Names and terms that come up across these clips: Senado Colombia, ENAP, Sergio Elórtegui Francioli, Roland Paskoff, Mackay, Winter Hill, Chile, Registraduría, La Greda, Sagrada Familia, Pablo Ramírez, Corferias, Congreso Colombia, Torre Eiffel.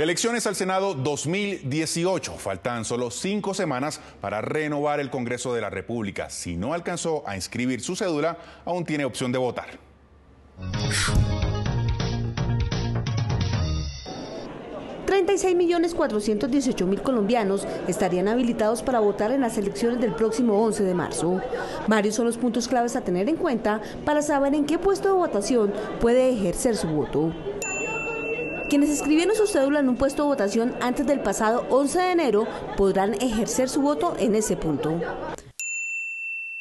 Elecciones al Senado 2018. Faltan solo 5 semanas para renovar el Congreso de la República. Si no alcanzó a inscribir su cédula, aún tiene opción de votar. $36.418.000 colombianos estarían habilitados para votar en las elecciones del próximo 11 de marzo. Varios son los puntos claves a tener en cuenta para saber en qué puesto de votación puede ejercer su voto. Quienes escribieron su cédula en un puesto de votación antes del pasado 11 de enero podrán ejercer su voto en ese punto.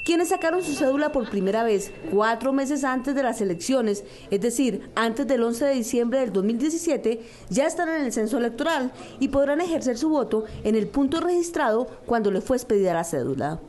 Quienes sacaron su cédula por primera vez 4 meses antes de las elecciones, es decir, antes del 11 de diciembre del 2017, ya están en el censo electoral y podrán ejercer su voto en el punto registrado cuando les fue expedida la cédula.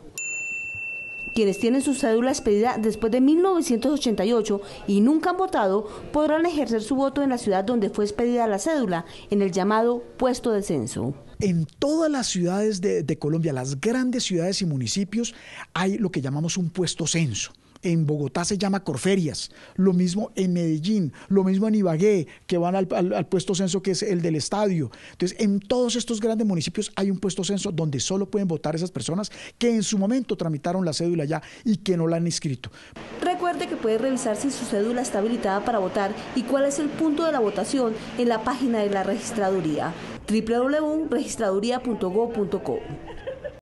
Quienes tienen su cédula expedida después de 1988 y nunca han votado, podrán ejercer su voto en la ciudad donde fue expedida la cédula, en el llamado puesto de censo. En todas las ciudades de Colombia, las grandes ciudades y municipios, hay lo que llamamos un puesto censo. En Bogotá se llama Corferias, lo mismo en Medellín, lo mismo en Ibagué, que van al puesto censo que es el del estadio. Entonces, en todos estos grandes municipios hay un puesto censo donde solo pueden votar esas personas que en su momento tramitaron la cédula ya y que no la han inscrito. Recuerde que puede revisar si su cédula está habilitada para votar y cuál es el punto de la votación en la página de la Registraduría, www.registraduria.gov.co.